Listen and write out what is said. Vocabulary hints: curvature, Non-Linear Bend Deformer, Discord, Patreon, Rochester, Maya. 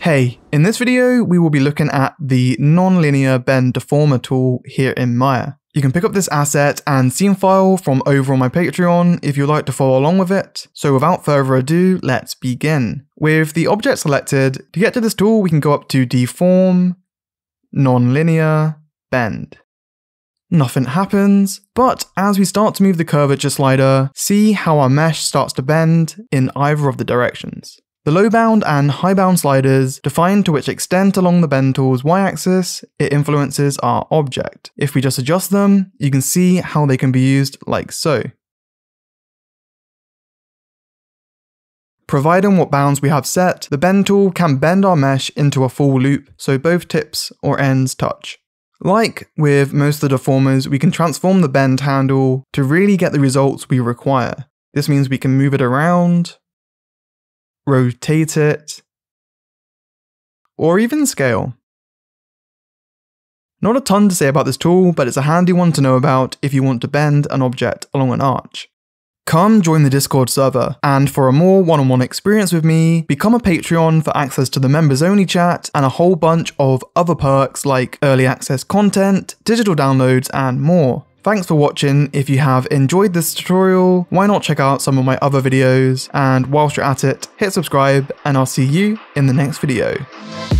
Hey, in this video we will be looking at the Non-Linear Bend Deformer tool here in Maya. You can pick up this asset and scene file from over on my Patreon if you'd like to follow along with it. So without further ado, let's begin. With the object selected, to get to this tool we can go up to Deform, Non-Linear, Bend. Nothing happens, but as we start to move the curvature slider, see how our mesh starts to bend in either of the directions. The low bound and high bound sliders define to which extent along the bend tool's y-axis it influences our object. If we just adjust them, you can see how they can be used like so. Providing what bounds we have set, the bend tool can bend our mesh into a full loop so both tips or ends touch. Like with most of the deformers, we can transform the bend handle to really get the results we require. This means we can move it around, rotate it, or even scale. Not a ton to say about this tool, but it's a handy one to know about if you want to bend an object along an arch. Come join the Discord server, and for a more one-on-one experience with me, become a Patreon for access to the members-only chat and a whole bunch of other perks like early access content, digital downloads, and more. Thanks for watching. If you have enjoyed this tutorial, why not check out some of my other videos, and whilst you're at it, hit subscribe and I'll see you in the next video.